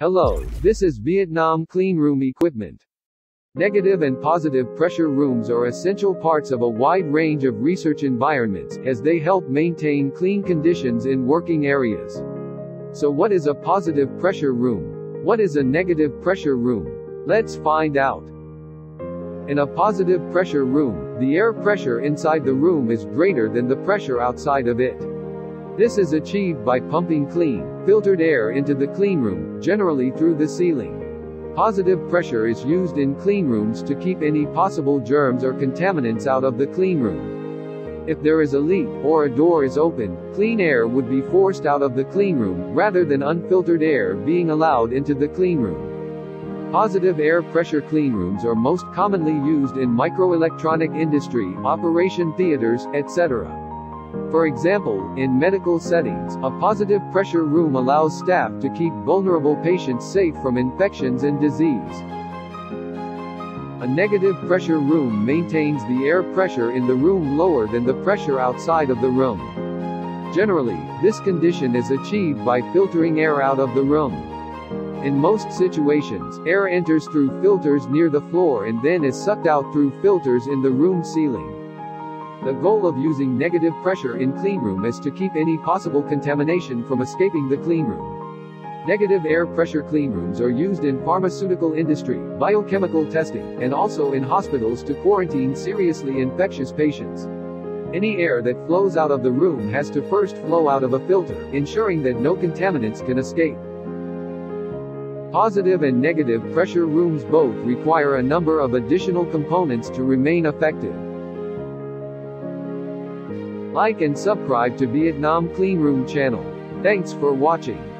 Hello, this is Vietnam Cleanroom equipment. Negative and positive pressure rooms are essential parts of a wide range of research environments, as they help maintain clean conditions in working areas. So what is a positive pressure room? What is a negative pressure room? Let's find out. In a positive pressure room, the air pressure inside the room is greater than the pressure outside of it. This is achieved by pumping clean, filtered air into the cleanroom, generally through the ceiling. Positive pressure is used in cleanrooms to keep any possible germs or contaminants out of the cleanroom. If there is a leak, or a door is open, clean air would be forced out of the cleanroom, rather than unfiltered air being allowed into the cleanroom. Positive air pressure cleanrooms are most commonly used in microelectronic industry, operation theaters, etc. For example, in medical settings, a positive pressure room allows staff to keep vulnerable patients safe from infections and disease. A negative pressure room maintains the air pressure in the room lower than the pressure outside of the room. Generally, this condition is achieved by filtering air out of the room. In most situations, air enters through filters near the floor and then is sucked out through filters in the room ceiling. The goal of using negative pressure in cleanroom is to keep any possible contamination from escaping the cleanroom. Negative air pressure cleanrooms are used in pharmaceutical industry, biochemical testing, and also in hospitals to quarantine seriously infectious patients. Any air that flows out of the room has to first flow out of a filter, ensuring that no contaminants can escape. Positive and negative pressure rooms both require a number of additional components to remain effective. Like and subscribe to Vietnam Cleanroom channel. Thanks for watching.